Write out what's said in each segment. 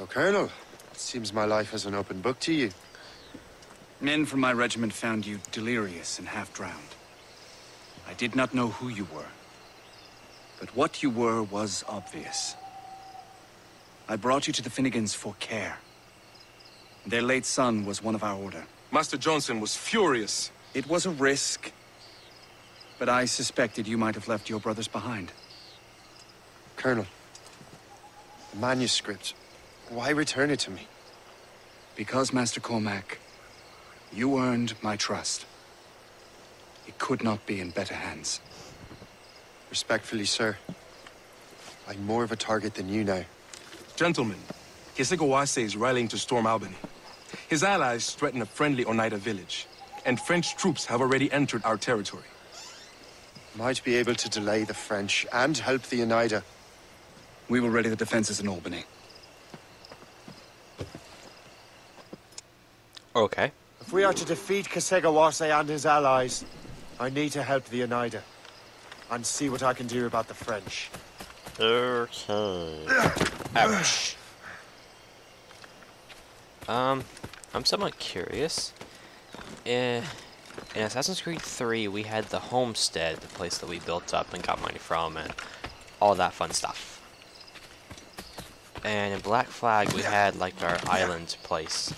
So, Colonel, it seems my life is an open book to you. Men from my regiment found you delirious and half-drowned. I did not know who you were. But what you were was obvious. I brought you to the Finnegans for care. Their late son was one of our order. Master Johnson was furious. It was a risk, but I suspected you might have left your brothers behind. Colonel, the manuscript, why return it to me? Because, Master Cormac, you earned my trust. It could not be in better hands. Respectfully, sir, I'm more of a target than you now. Gentlemen, Kisekawase is rallying to storm Albany. His allies threaten a friendly Onata village, and French troops have already entered our territory. Might be able to delay the French and help the Oneida. We will ready the defenses in Albany. Okay. If we are to defeat Kisekawase and his allies, I need to help the Oneida and see what I can do about the French. Okay. Ouch. I'm somewhat curious. In Assassin's Creed 3, we had the homestead, the place that we built up and got money from, and all that fun stuff. And in Black Flag, we had, like, our island place,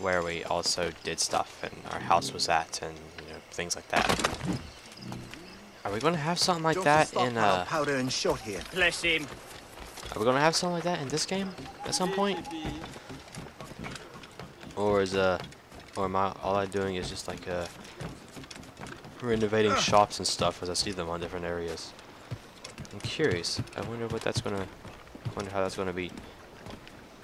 where we also did stuff, and our house was at, and, you know, things like that. Are we going to have something like that in, powder and shot here. Bless him. Are we going to have something like that in this game at some point? Or is, or am I, all I'm doing is just like renovating shops and stuff as I see them on different areas. I'm curious. I wonder what that's gonna. Wonder how that's gonna be.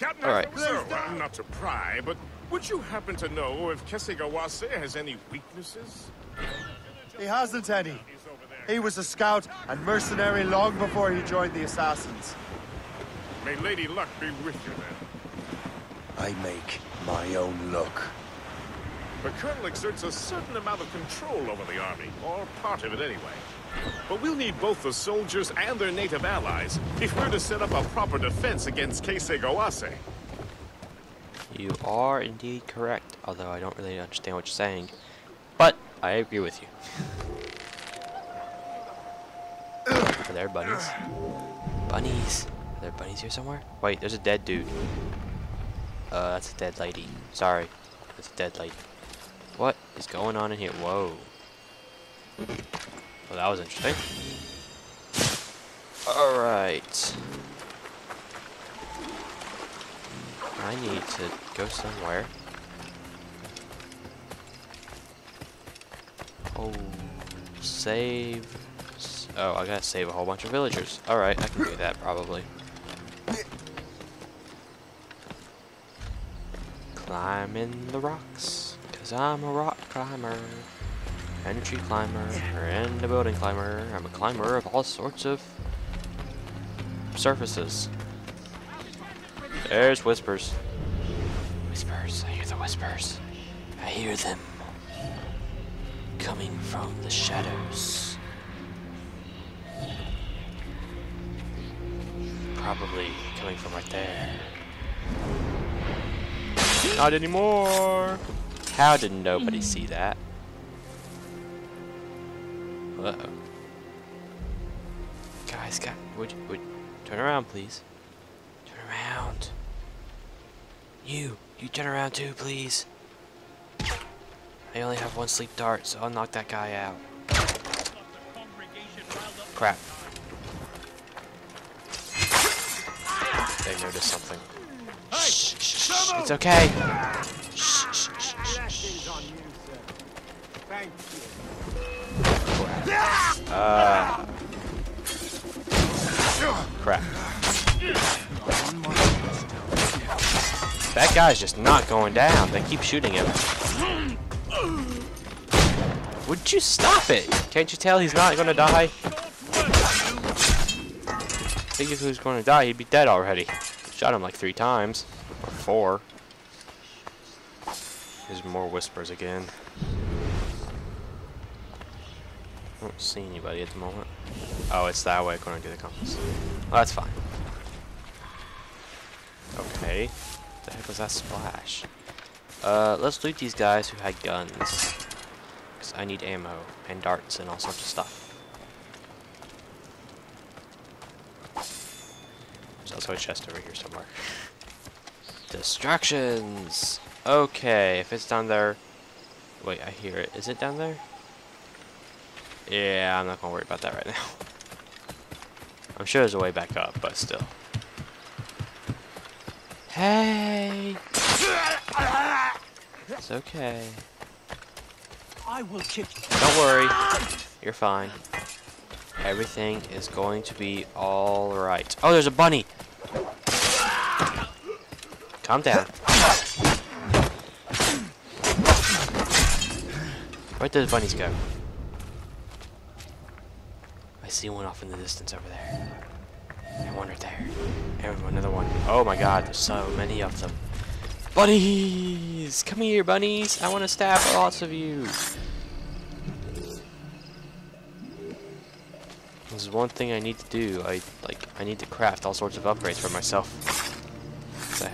Captain, all right. Sir, I'm not to pry, but would you happen to know if Kisekawase has any weaknesses? He hasn't any. He was a scout and mercenary long before he joined the Assassins. May Lady Luck be with you then. I make my own luck. The Colonel exerts a certain amount of control over the army, or part of it anyway. But we'll need both the soldiers and their native allies if we're to set up a proper defense against Kisekawase. You are indeed correct, although I don't really understand what you're saying. But I agree with you. Are there bunnies? Bunnies! Are there bunnies here somewhere? Wait, there's a dead dude. That's a dead lady. Sorry. That's a dead lady. What is going on in here? Whoa. Well, that was interesting. Alright. I need to go somewhere. Oh, save. Oh, I gotta save a whole bunch of villagers. Alright, I can do that probably. Climbing the rocks. Cause I'm a rock climber, and a tree climber, and a building climber. I'm a climber of all sorts of surfaces. There's whispers. Whispers, I hear the whispers. I hear them. Coming from the shadows. Probably coming from right there. Not anymore! How did nobody see that? Uh-oh. Guys, would turn around, please. Turn around. You turn around too, please. I only have one sleep dart, so I'll knock that guy out. Crap. They noticed something. Shh, shh, shh. It's okay. Crap. That guy's just not going down. They keep shooting him. Would you stop it? Can't you tell he's not gonna die? I think if he was gonna die, he'd be dead already. Shot him like 3 times. Or 4. There's more whispers again. I don't see anybody at the moment. Oh, it's that way according to the compass. Well, that's fine. already. What the heck was that splash? Let's loot these guys who had guns. Because I need ammo and darts and all sorts of stuff. There's also a chest over here somewhere. Distractions! Okay, if it's down there... Wait, I hear it. Is it down there? Yeah, I'm not gonna worry about that right now. I'm sure there's a way back up, but still. Hey! It's okay. I will kick you. Don't worry. You're fine. Everything is going to be alright. Oh, there's a bunny! Calm down. Where did the bunnies go? I see one off in the distance over there. And one right there. And another one. Oh my god, there's so many of them. Bunnies! Come here, bunnies! I want to stab lots of you! This is one thing I need to do. I need to craft all sorts of upgrades for myself. Because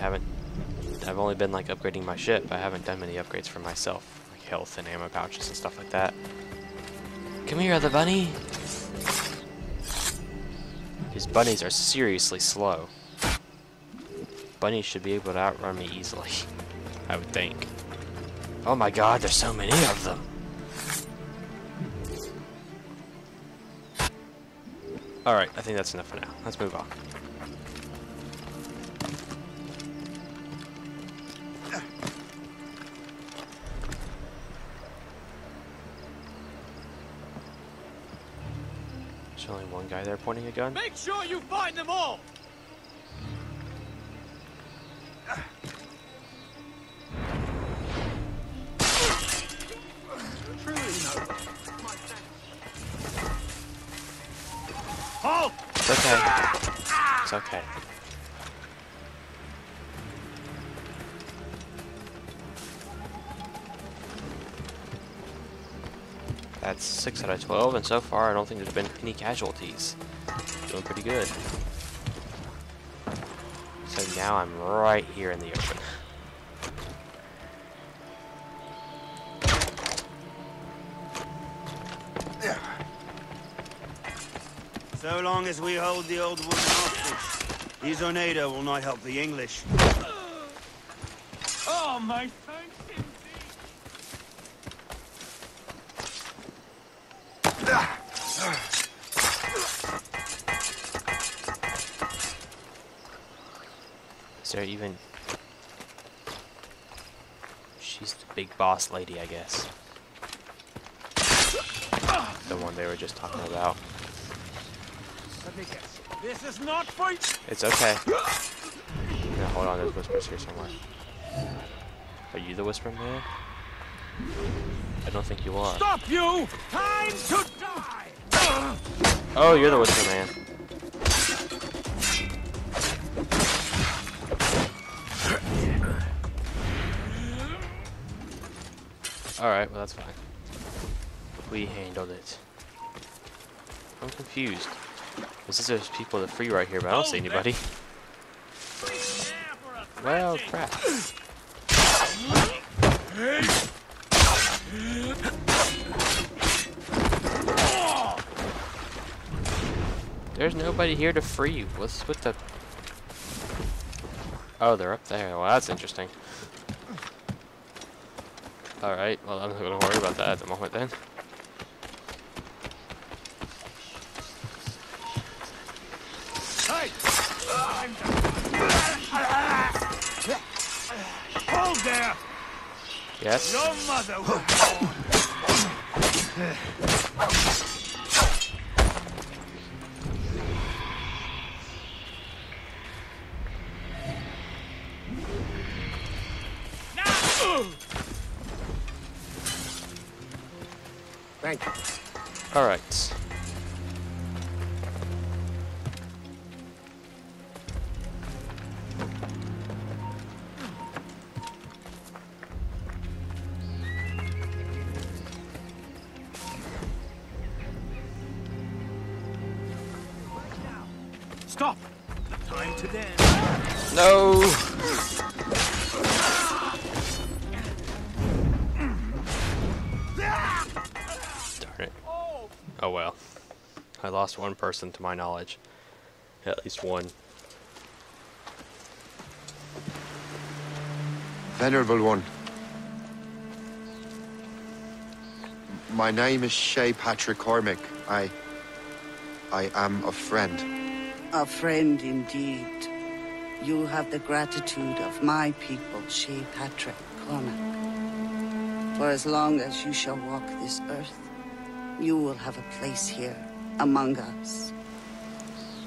I've only been like upgrading my ship, but I haven't done many upgrades for myself. Health and ammo pouches and stuff like that. Come here, other bunny. These bunnies are seriously slow. Bunnies should be able to outrun me easily, I would think. Oh my god, there's so many of them. Alright, I think that's enough for now. Let's move on. There's only one guy there pointing a gun. Make sure you find them all. Halt! It's okay. It's okay. That's 6 out of 12, and so far I don't think there's been any casualties. Doing pretty good. So now I'm right here in the open. So long as we hold the old woman hostage, these Onata will not help the English. Oh my... Is there even... She's the big boss lady, I guess. The one they were just talking about. This is not fight. It's okay. Now, hold on, there's whispers here somewhere. Are you the whispering man? I don't think you are. Stop you! Time to die! Oh, you're the whisper man. Alright, well that's fine. We handled it. I'm confused. This is those people that are free right here, but I don't see anybody. Well, crap. There's nobody here to free you. What's with the... Oh, they're up there. Well, that's interesting. Alright, well I'm not going to worry about that at the moment then. Hey! Hold there! Yes? Your mother was born. Thank you. All right. Stop. Time to dance. No! Darn it. Oh well. I lost one person to my knowledge. At least one. Venerable one. My name is Shay Patrick Cormac. I am a friend. A friend indeed. You have the gratitude of my people, Shay Patrick Cormac. For as long as you shall walk this earth, you will have a place here, among us.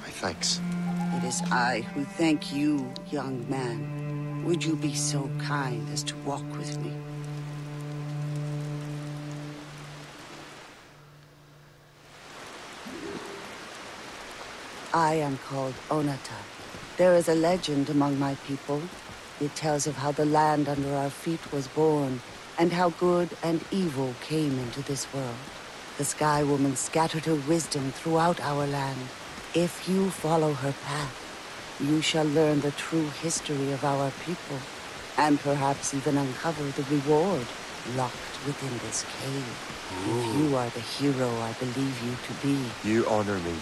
My thanks. It is I who thank you, young man. Would you be so kind as to walk with me? I am called Onata. There is a legend among my people. It tells of how the land under our feet was born, and how good and evil came into this world. The Sky Woman scattered her wisdom throughout our land. If you follow her path, you shall learn the true history of our people, and perhaps even uncover the reward locked within this cave. Ooh. If you are the hero I believe you to be... You honor me.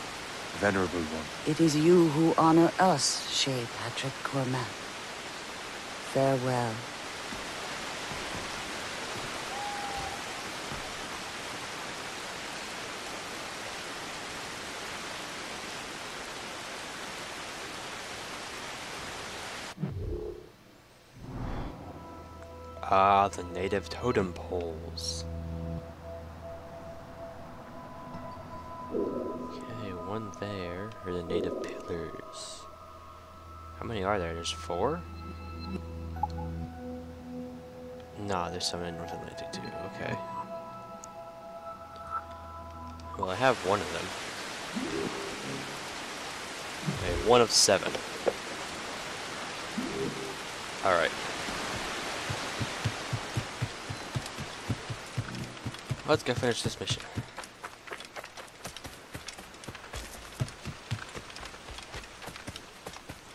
Venerable one. It is you who honor us, Shay Patrick Cormac. Farewell. Ah, the native totem poles. One there are the native pillars. How many are there? There's four? Nah, there's some in North Atlantic too. Okay. Well, I have one of them. Okay, one of seven. Alright. Let's go finish this mission.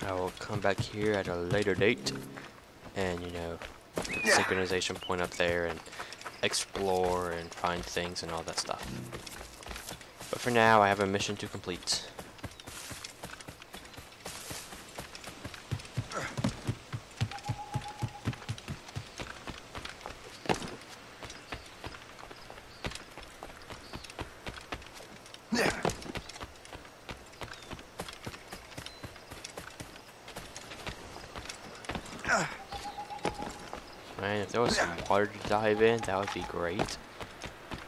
I will come back here at a later date and, you know, get the synchronization point up there and explore and find things and all that stuff. But for now, I have a mission to complete. Man, if there was some water to dive in, that would be great.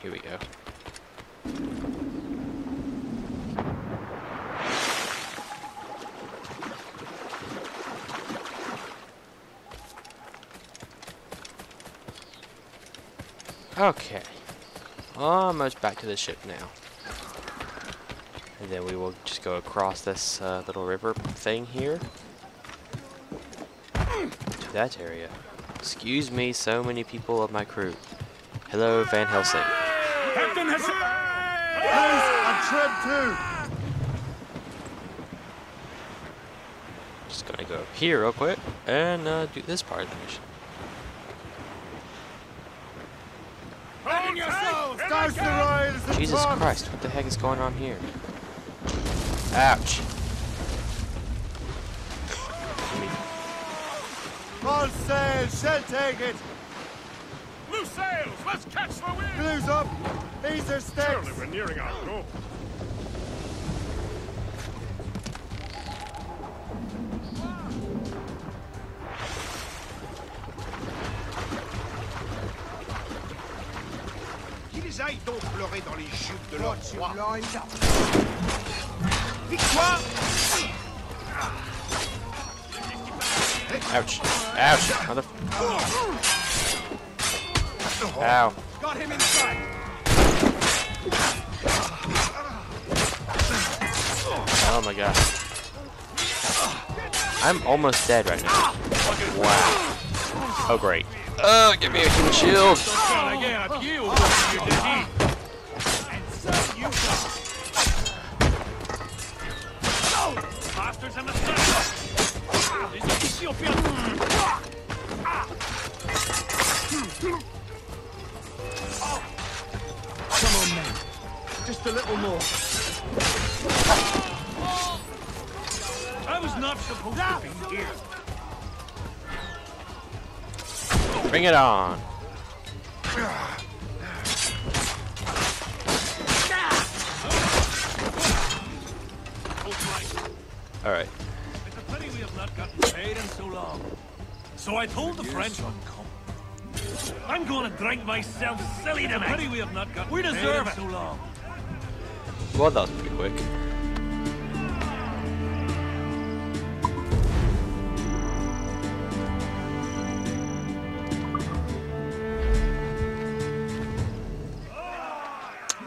Here we go. Okay. Almost back to the ship now. And then we will just go across this little river thing here. To that area. Excuse me, so many people of my crew. Hello, Van Helsing. Captain has... Please, I'm tripped too. Just gonna go up here real quick and do this part of the mission. Open yourselves! Jesus Christ, what the heck is going on here? Ouch. All sails shall take it. Blue sails, let's catch the wind. Blue's up. These are sticks. Surely we're nearing our goal. Qu'ils aillent donc pleurer dans les chutes de leur roi. Victoire! Ouch. Ouch. Mother... Ow. Got him inside. Oh my god. I'm almost dead right now. Wow. Oh great. Oh, give me a human shield. Bring it on. All right. It's a pity we have not gotten paid in so long. So I told the French on come. I'm going to drink myself silly tonight. Pity we have not gotten. We deserve it. So long. Well, that was pretty quick.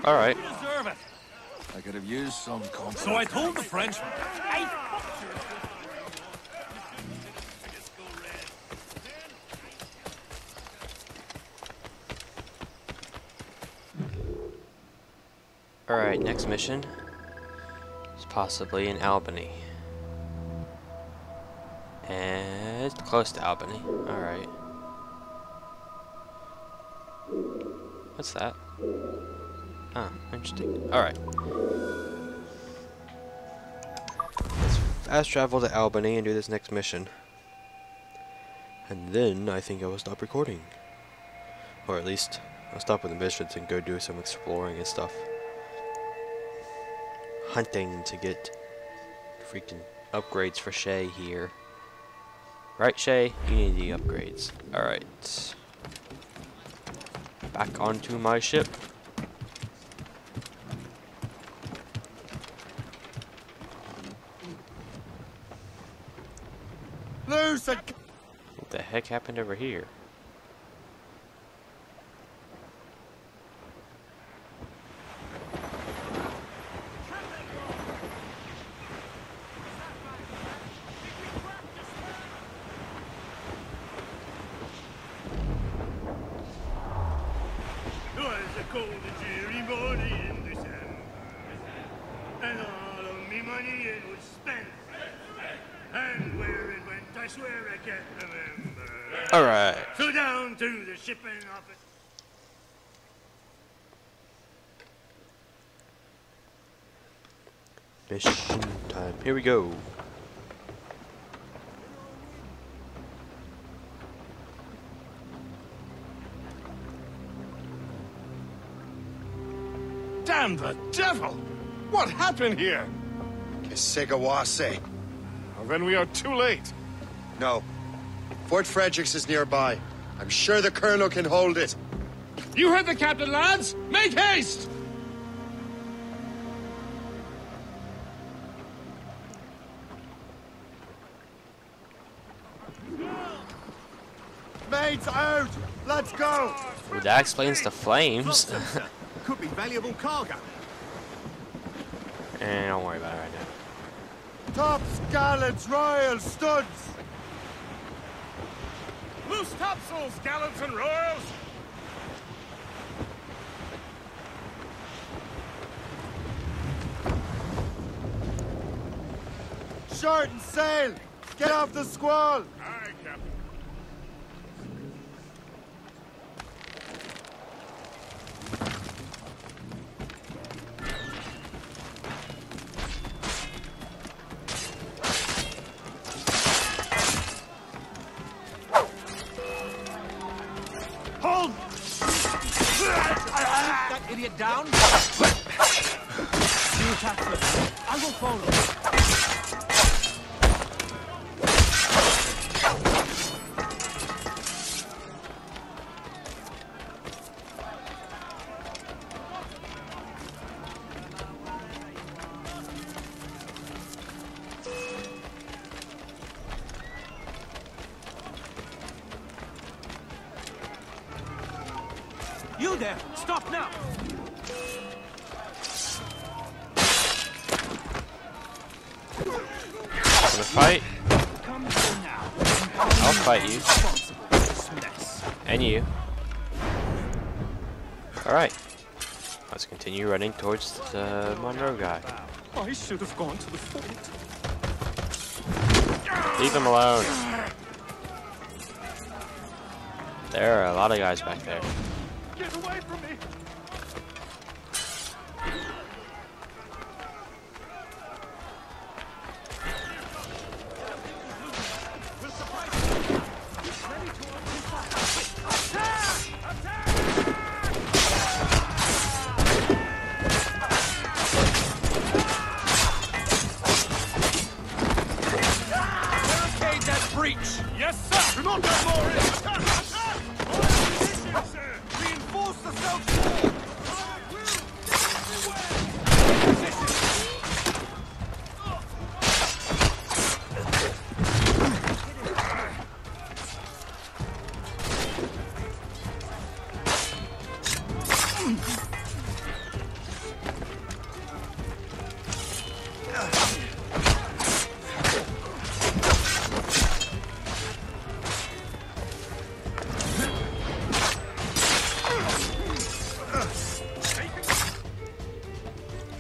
All right. You deserve it. I could have used some confidence. So I told the French. I fucked her. All right, next mission is possibly in Albany. And it's close to Albany. All right. What's that? Huh, interesting. Alright. Let's fast travel to Albany and do this next mission. And then I think I will stop recording. Or at least I'll stop with the missions and go do some exploring and stuff. Hunting to get freaking upgrades for Shay here. Right, Shay? You need the upgrades. Alright. Back onto my ship. What the heck happened over here? Mission time. Here we go. Damn the devil! What happened here? Kisekawase. Well, then we are too late. No. Fort Fredericks is nearby. I'm sure the colonel can hold it. You heard the captain, lads! Make haste! Out. Let's go. Well, that explains the flames. Could be valuable cargo. And don't worry about it right now. Tops, gallants, royal studs. Loose topsails, gallants, and royals. Shorten sail. Get off the squall. Aye, Captain. Down. You attack them. I will follow. You there! Stop now! Fight. I'll fight you. And you. Alright. Let's continue running towards the Monroe guy. I should have gone to the fort. Leave him alone. There are a lot of guys back there. Get away from me.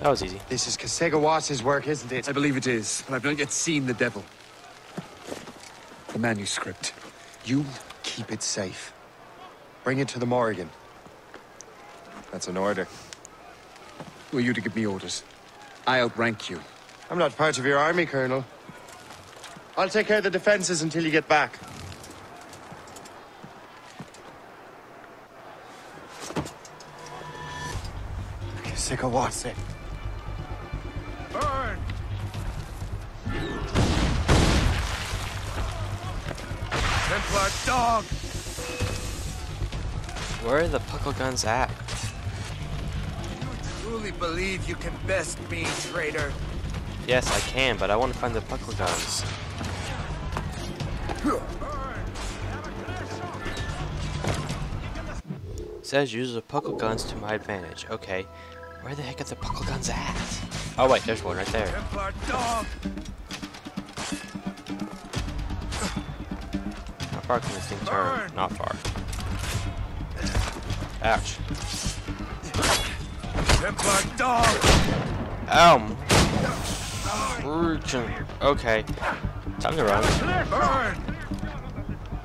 That was easy. This is Kisegawase's work, isn't it? I believe it is, but I've not yet seen the devil. The manuscript. You keep it safe. Bring it to the Morrigan. That's an order. Who are you to give me orders? I outrank you. I'm not part of your army, Colonel. I'll take care of the defenses until you get back. Kisekawase. Templar dog! Where are the puckle guns at? You truly believe you can best me, traitor? Yes, I can, but I want to find the puckle guns. It says use the puckle guns to my advantage. Okay, where the heck are the puckle guns at? Oh wait, there's one right there. Templar dog! How far can this thing turn? Not far. Ouch. Templar dog! Ow! Okay. Time to run.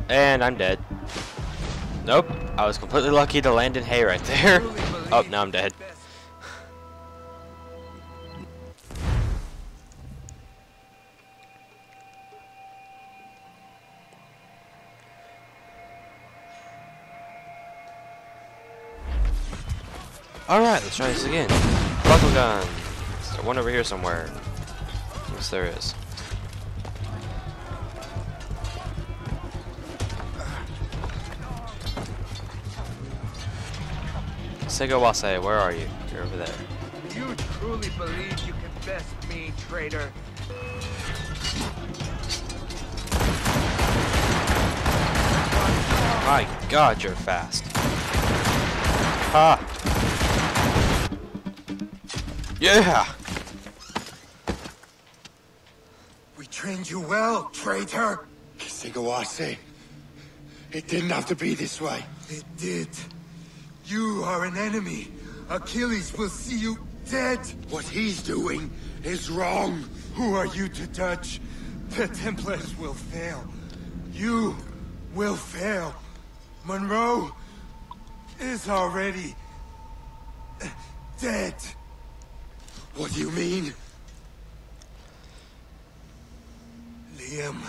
And I'm dead. Nope. I was completely lucky to land in hay right there. Oh, now I'm dead. Alright, let's try this again. Buckle gun. Is there one over here somewhere? Yes, there is. Kisekawase, where are you? You're over there. You truly believe you can best me, traitor? My God, you're fast. Ha! Yeah! We trained you well, traitor! Kisekawase, it didn't have to be this way. It did. You are an enemy. Achilles will see you dead. What he's doing is wrong. Who are you to touch? The Templars will fail. You will fail. Monroe is already dead. What do you mean? Liam.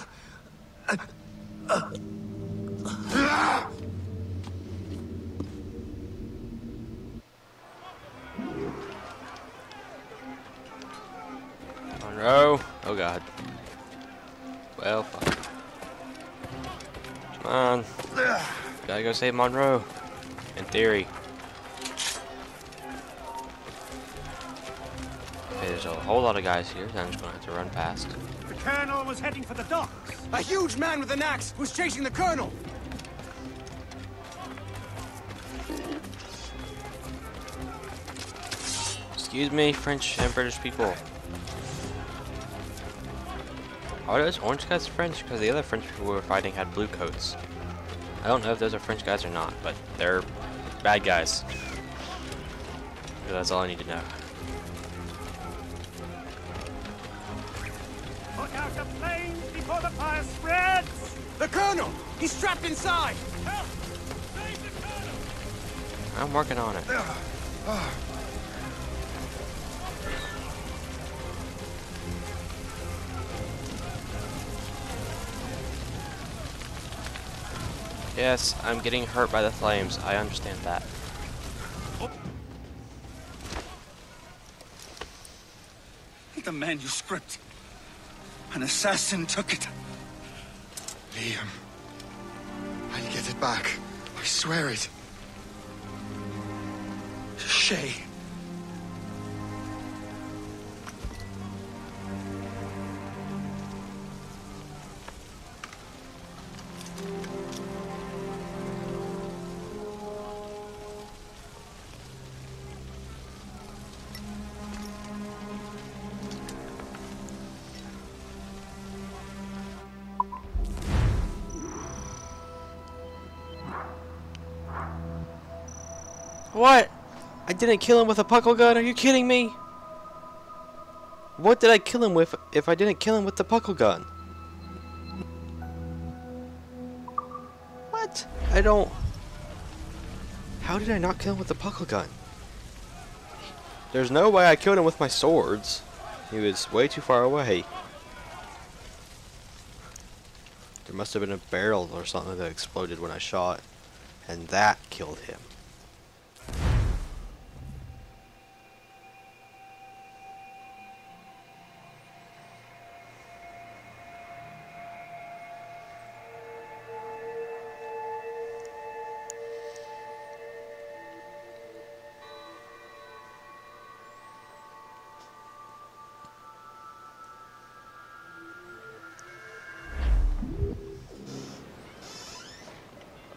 Monroe. Oh God. Well, fuck. Come on. Gotta go save Monroe. In theory. There's a whole lot of guys here that I'm just going to have to run past. The colonel was heading for the docks. A huge man with an axe was chasing the colonel. Excuse me, French and British people. Are those orange guys French? Because the other French people we were fighting had blue coats. I don't know if those are French guys or not, but they're bad guys. So that's all I need to know. Knock out the flames before the fire spreads! The Colonel! He's trapped inside! Help! Save the Colonel! I'm working on it. Yes, I'm getting hurt by the flames. I understand that. Oh. The manuscript. An assassin took it. Liam. I'll get it back. I swear it. Shay. What? I didn't kill him with a puckle gun? Are you kidding me? What did I kill him with if I didn't kill him with the puckle gun? What? I don't... How did I not kill him with the puckle gun? There's no way I killed him with my swords. He was way too far away. There must have been a barrel or something that exploded when I shot. And that killed him.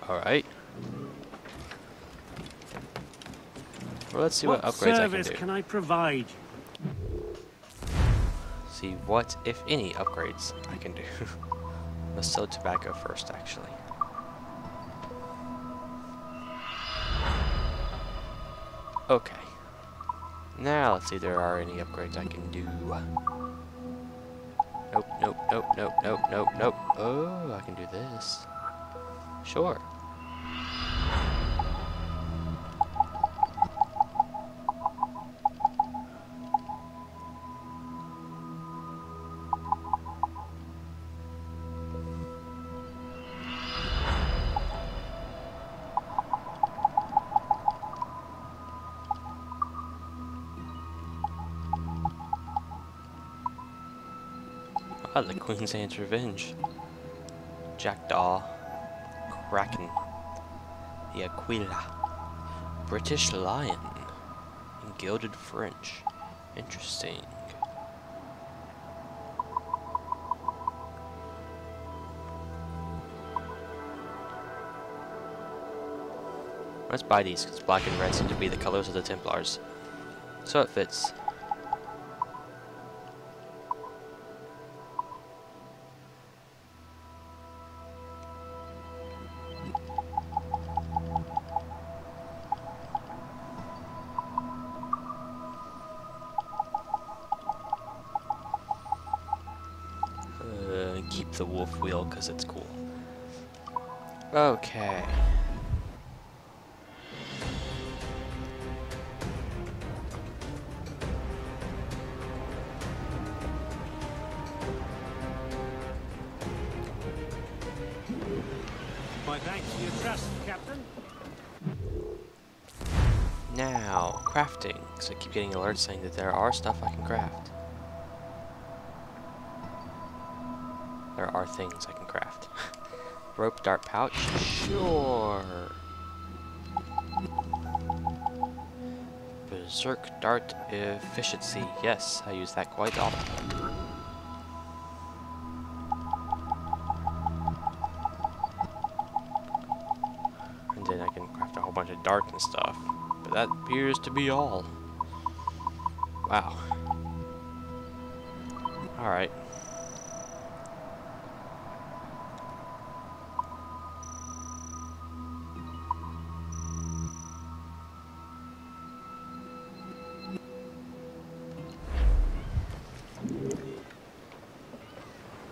Alright. Well, let's see what upgrades I can do. What service can I provide? See what, if any, upgrades I can do. Let's sell tobacco first, actually. Okay. Now, let's see if there are any upgrades I can do. Nope, nope, nope, nope, nope, nope, nope. Oh, I can do this. Sure. Oh, the Queen's Anne's Revenge. Jackdaw. Kraken, the Aquila, British Lion, and Gilded French. Interesting. Let's buy these because black and red seem to be the colors of the Templars, so it fits. Keep the wolf wheel because it's cool. Okay. My thanks for your trust, Captain. Now, crafting. So I keep getting alerts saying that there are stuff I can craft. There are things I can craft. Rope dart pouch? Sure. Berserk dart efficiency. Yes, I use that quite often. And then I can craft a whole bunch of darts and stuff. But that appears to be all. Wow. Alright.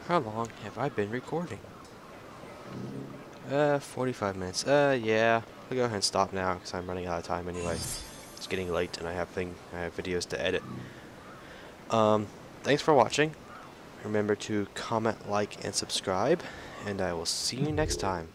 How long have I been recording? 45 minutes. Yeah. I'll go ahead and stop now because I'm running out of time anyway. It's getting late and I have videos to edit. Thanks for watching. Remember to comment, like, and subscribe, and I will see you next time.